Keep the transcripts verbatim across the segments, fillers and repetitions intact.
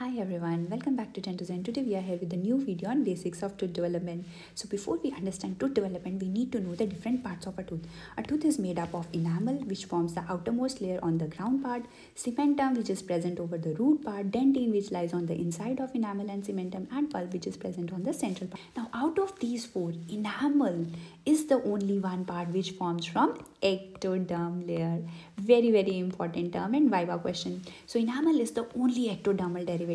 Hi everyone, welcome back to Dento'Zen. Today we are here with a new video on basics of tooth development. So before we understand tooth development, we need to know the different parts of a tooth. A tooth is made up of enamel, which forms the outermost layer on the ground part, cementum, which is present over the root part, dentine, which lies on the inside of enamel and cementum, and pulp, which is present on the central part. Now out of these four, enamel is the only one part which forms from ectoderm layer. Very very important term and viva question. So enamel is the only ectodermal derivative.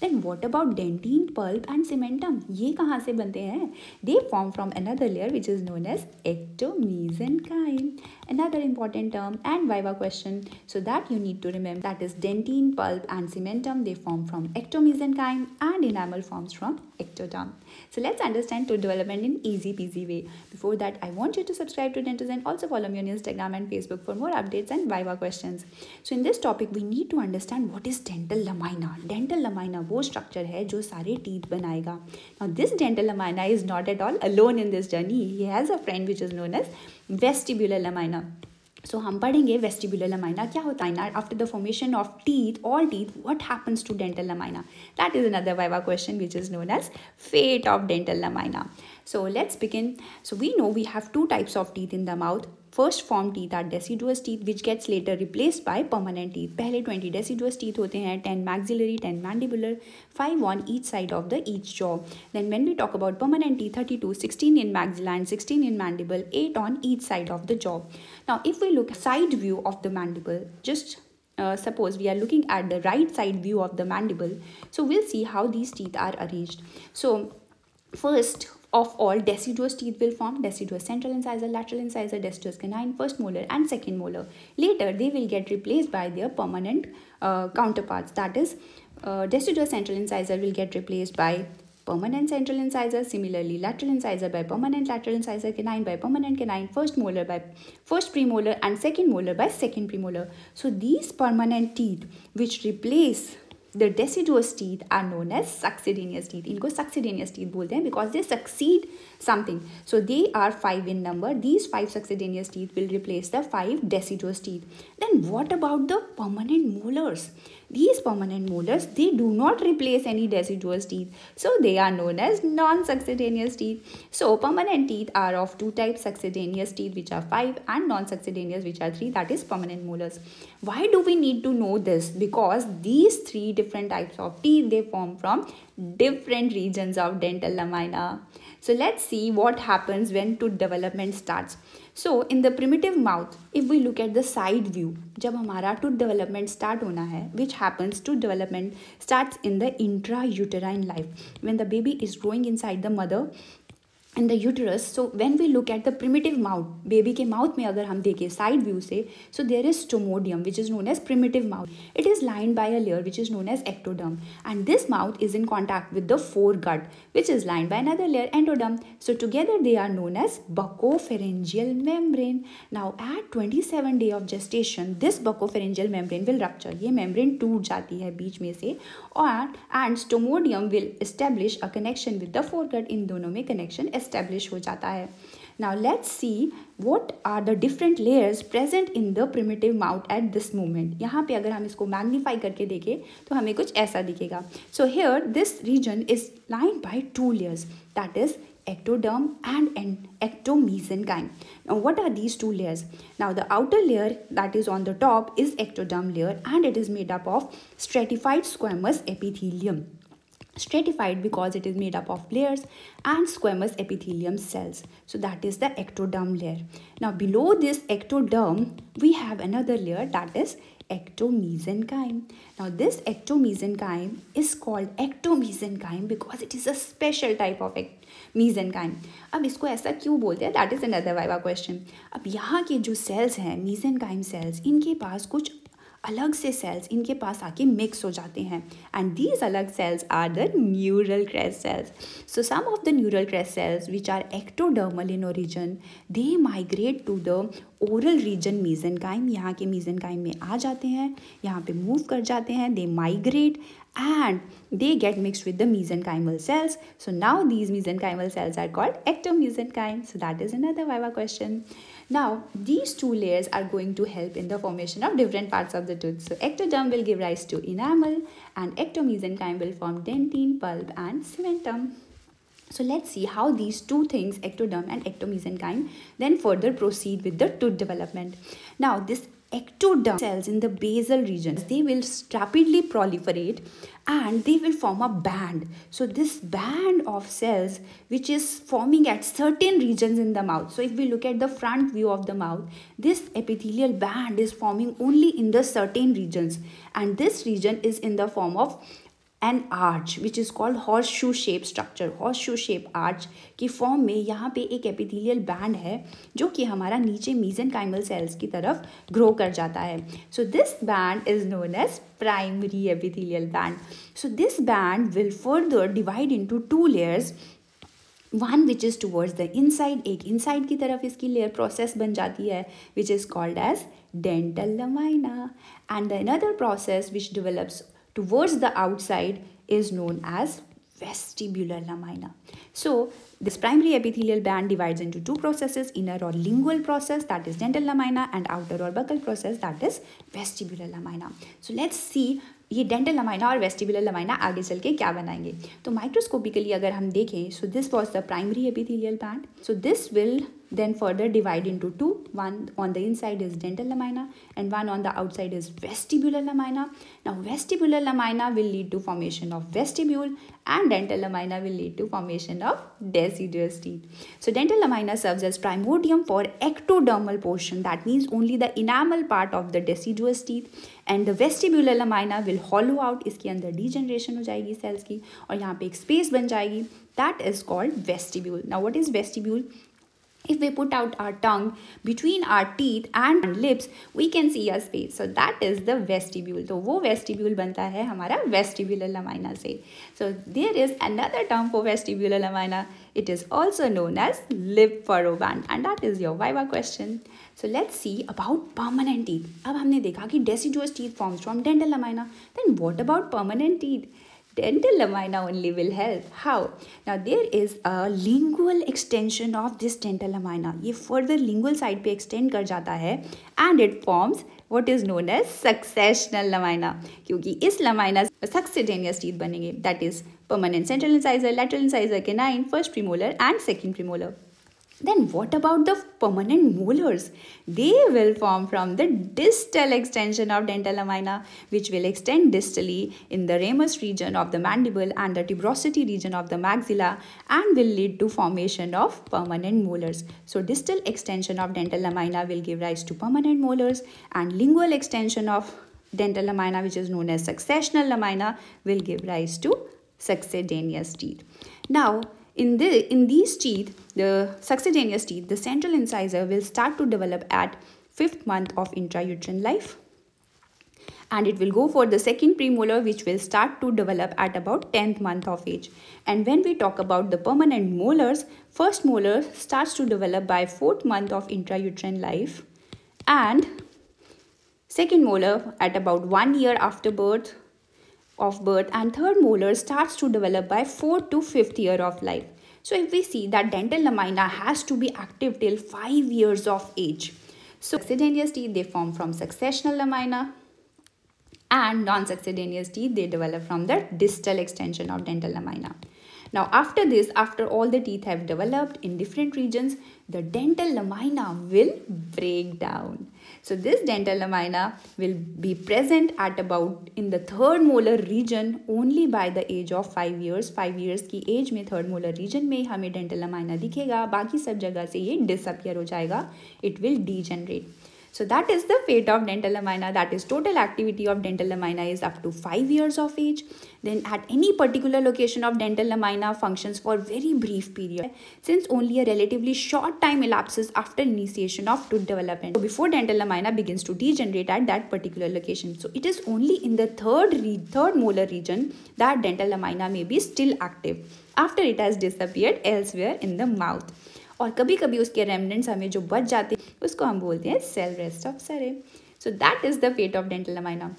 Then what about dentine, pulp and cementum? ये कहाँ से बनते हैं? They form from another layer which is known as ectomesenchyme. Another important term and viva question. So that you need to remember, that is dentine, pulp and cementum. They form from ectomesenchyme and enamel forms from ectoderm. So let's understand tooth development in easy peasy way. Before that, I want you to subscribe to Dento'Zen and also follow me on Instagram and Facebook for more updates and viva questions. So in this topic, we need to understand what is dental lamina. Dental lamina वो structure है जो सारे teeth बनाएगा. Now this dental lamina is not at all alone in this journey. He has a friend which is known as vestibular lamina. So हम पढ़ेंगे vestibular lamina क्या होता है ना. After the formation of teeth, all teeth, what happens to dental lamina? That is another viva question which is known as fate of dental lamina. So let's begin. So we know we have two types of teeth in the mouth. First formed teeth are deciduous teeth, which gets later replaced by permanent teeth. पहले twenty deciduous teeth होते हैं, ten maxillary, ten mandibular, five on each side of the each jaw. Then when we talk about permanent teeth, thirty-two, sixteen in maxilla and sixteen in mandible, eight on each side of the jaw. Now if we look at side view of the mandible, just uh, suppose we are looking at the right side view of the mandible. So we'll see how these teeth are arranged. So first of all, deciduous teeth will form: deciduous central incisor, lateral incisor, deciduous canine, first molar and second molar. Later, they will get replaced by their permanent uh, counterparts. That is, uh, deciduous central incisor will get replaced by permanent central incisor, similarly lateral incisor by permanent lateral incisor, canine by permanent canine, first molar by first premolar and second molar by second premolar. So these permanent teeth which replace the deciduous teeth are known as succedaneous teeth. इनको succedaneous teeth बोलते हैं because they succeed something. So they are five in number. These five succedaneous teeth will replace the five deciduous teeth. Then what about the permanent molars? These permanent molars, they do not replace any deciduous teeth, so they are known as non-succedaneous teeth. So permanent teeth are of two types: succedaneous teeth, which are five, and non-succedaneous, which are three, that is permanent molars. Why do we need to know this? Because these three different types of teeth, they form from different regions of dental lamina. So let's see what happens when tooth development starts. So in the primitive mouth, if we look at the side view, जब हमारा tooth development start होना है, which happens, tooth development starts in the intrauterine life, when the baby is growing inside the mother in the uterus. So when we look at the primitive mouth, baby के mouth में अगर हम देखें side view से, so there is stomodium, which is known as primitive mouth. It is lined by a layer which is known as ectoderm, and this mouth is in contact with the foregut, which is lined by another layer, endoderm. So together they are known as buccopharyngeal membrane. Now at twenty-seven day of gestation, this buccopharyngeal membrane will rupture. ये membrane टूट जाती है बीच में से, और and stomodium will establish a connection with the foregut. इन दोनों में connection establish हो जाता है. Now let's see what are the different layers present in the primitive mouth at this moment. यहाँ पे अगर हम इसको magnify करके देखें तो हमें कुछ ऐसा दिखेगा. So here this region is lined by two layers, that is ectoderm and an ectomesenchyme. Now what are these two layers? Now the outer layer that is on the top is ectoderm layer, and it is made up of stratified squamous epithelium. Stratified because it is made up of layers, and squamous epithelium cells. So that is the ectoderm layer. Now below this ectoderm, we have another layer, that is ectomesenchyme. Now this ectomesenchyme is called ectomesenchyme because it is a special type of mesenchyme. अब इसको ऐसा क्यों बोलते हैं? That is another viva question. अब यहाँ के जो cells हैं mesenchyme cells, इनके पास कुछ अलग से सेल्स इनके पास आके मिक्स हो जाते हैं, एंड दीज अलग cells are the neural crest cells. So some of the neural crest cells which are ectodermal in origin, they migrate to the oral region mesenchyme. यहाँ के मेसेनकाइम में आ जाते हैं, यहाँ पे मूव कर जाते हैं, they migrate and they get mixed with the mesenchymal cells. So now these mesenchymal cells are called ectomesenchyme. So that is another viva question. Now these two layers are going to help in the formation of different parts of the tooth. So ectoderm will give rise to enamel and ectomesenchyme will form dentine, pulp and cementum. So let's see how these two things, ectoderm and ectomesenchyme, then further proceed with the tooth development. Now this ectoderm cells in the basal region, they will rapidly proliferate and they will form a band. So this band of cells which is forming at certain regions in the mouth. So if we look at the front view of the mouth, this epithelial band is forming only in the certain regions, and this region is in the form of an arch which is called horseshoe shape structure, horseshoe shape arch की form में यहाँ पे एक epithelial band है जो कि हमारा नीचे mesenchymal cells की तरफ grow कर जाता है. So this band is known as primary epithelial band. So this band will further divide into two layers. One which is towards the inside, एक inside की तरफ इसकी layer process बन जाती है which is called as dental lamina, and the another process which develops towards the outside is known as vestibular lamina. So this primary epithelial band divides into two processes, inner or lingual process, that is dental lamina, and outer or buccal process, that is vestibular lamina. So let's see ये dental lamina और vestibular lamina आगे चल के क्या बनाएंगे. तो microscopically अगर हम देखें, so this was the primary epithelial band. So this will then further divide into two. One on the inside is dental lamina and one on the outside is vestibular lamina. Now vestibular lamina will lead to formation of vestibule and dental lamina will lead to formation of deciduous teeth. So dental lamina serves as primordium for ectodermal portion, that means only the enamel part of the deciduous teeth, and the vestibular lamina will hollow out, इसके अंदर degeneration हो जाएगी cells की और यहाँ पे एक space बन जाएगी, that is called vestibule. Now what is vestibule? If we put out our tongue between our teeth and lips, we can see a space. So that is the vestibule. तो वो vestibule बनता है हमारा vestibular lamina से. So there is another term for vestibular lamina. It is also known as lip furrow band, and that is your viva question. So let's see about permanent teeth. अब हमने देखा कि deciduous teeth forms from dental lamina. Then what about permanent teeth? Dental lamina only will help. How? Now there is a lingual extension of this dental lamina. ये further lingual side पे extend कर जाता है and it forms what is known as successional lamina. क्योंकि इस lamina succedaneous teeth बनेंगे. That is permanent central incisor, lateral incisor, canine, first premolar and second premolar. Then what about the permanent molars? They will form from the distal extension of dental lamina, which will extend distally in the ramus region of the mandible and the tuberosity region of the maxilla, and will lead to formation of permanent molars. So distal extension of dental lamina will give rise to permanent molars, and lingual extension of dental lamina, which is known as successional lamina, will give rise to succedaneous teeth. Now In, the, in these teeth, the succedaneous teeth, the central incisor will start to develop at fifth month of intrauterine life, and it will go for the second premolar, which will start to develop at about tenth month of age. And when we talk about the permanent molars, first molar starts to develop by fourth month of intrauterine life, and second molar at about one year after birth. of birth, and third molar starts to develop by fourth to fifth year of life. So if we see that dental lamina has to be active till five years of age. So succedaneous teeth, they form from successional lamina, and non-succedaneous teeth, they develop from the distal extension of dental lamina. Now after this, after all the teeth have developed in different regions, the dental lamina will break down. So this dental lamina will be present at about in the third molar region only by the age of five years. Five years की age में third molar region में हमें dental lamina दिखेगा, बाकी सब जगह से ये disappear हो जाएगा. It will degenerate. So that is the fate of dental lamina. That is, total activity of dental lamina is up to five years of age. Then at any particular location of dental lamina functions for very brief period, since only a relatively short time elapses after initiation of tooth development. So before dental lamina begins to degenerate at that particular location. So it is only in the third, re third molar region that dental lamina may be still active after it has disappeared elsewhere in the mouth. और कभी कभी उसके remnants हमें जो बच जाते हैं उसको हम बोलते हैं cell rest of Serres. So that is the fate of dental lamina.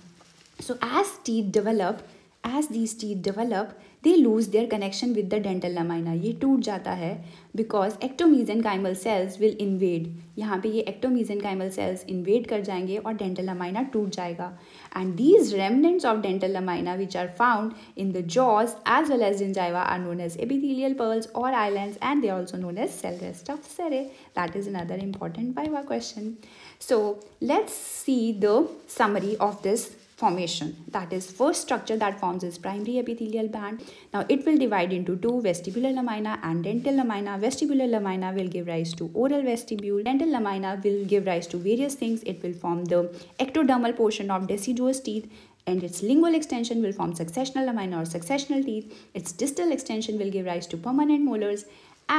So as teeth develop as these teeth develop, they lose their connection with the dental lamina. ये टूट जाता है because ectomesenchymal cells will invade. यहाँ पे ये ectomesenchymal cells invade कर जाएंगे और dental lamina टूट जाएगा. And these remnants of dental lamina which are found in the jaws as well as gingiva are known as epithelial pearls or islands, and they are also known as cell rests of Serres. That is another important viva question. So let's see the summary of this formation. That is, first structure that forms is primary epithelial band. Now it will divide into two, vestibular lamina and dental lamina. Vestibular lamina will give rise to oral vestibule. Dental lamina will give rise to various things. It will form the ectodermal portion of deciduous teeth, and its lingual extension will form successional lamina or successional teeth. Its distal extension will give rise to permanent molars,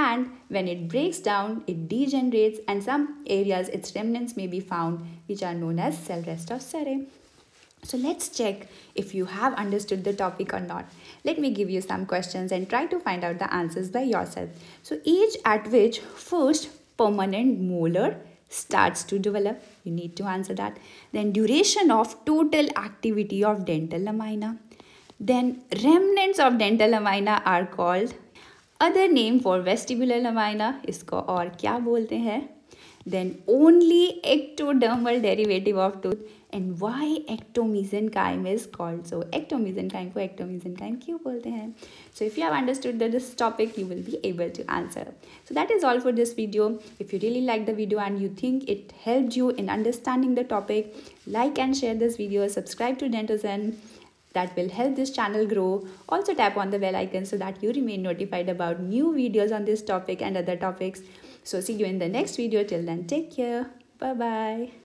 and when it breaks down, it degenerates, and some areas its remnants may be found, which are known as cell rests of Serres. So let's check if you have understood the topic or not. Let me give you some questions and try to find out the answers by yourself. So age at which first permanent molar starts to develop, you need to answer that. Then duration of total activity of dental lamina. Then remnants of dental lamina are called. Other name for vestibular lamina, इसको और क्या बोलते हैं? Then only ectodermal derivative of tooth, and why ectomesenchyme is called so. Ectomesenchyme को ectomesenchyme क्यों बोलते हैं? So if you have understood the, this topic, you will be able to answer. So that is all for this video. If you really like the video and you think it helped you in understanding the topic, like and share this video, subscribe to Dento'Zen. That will help this channel grow. Also tap on the bell icon so that you remain notified about new videos on this topic and other topics. So see you in the next video. Till then, take care. Bye-bye.